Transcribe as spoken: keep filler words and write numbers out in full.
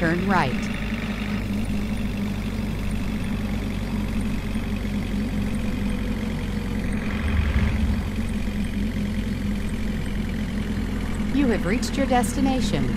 turn right. You have reached your destination.